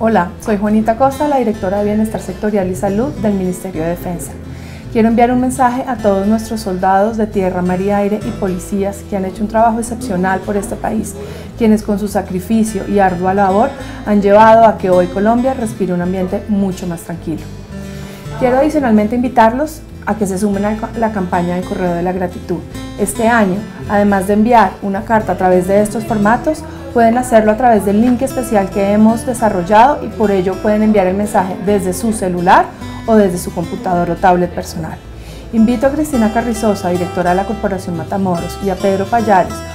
Hola, soy Juanita Costa, la directora de Bienestar Sectorial y Salud del Ministerio de Defensa. Quiero enviar un mensaje a todos nuestros soldados de tierra, mar y aire y policías que han hecho un trabajo excepcional por este país, quienes con su sacrificio y ardua labor han llevado a que hoy Colombia respire un ambiente mucho más tranquilo. Quiero adicionalmente invitarlos a que se sumen a la campaña del Correo de la Gratitud. Este año, además de enviar una carta a través de estos formatos, pueden hacerlo a través del link especial que hemos desarrollado y por ello pueden enviar el mensaje desde su celular o desde su computador o tablet personal. Invito a Cristina Carrizosa, directora de la Corporación Matamoros, y a Pedro Payares,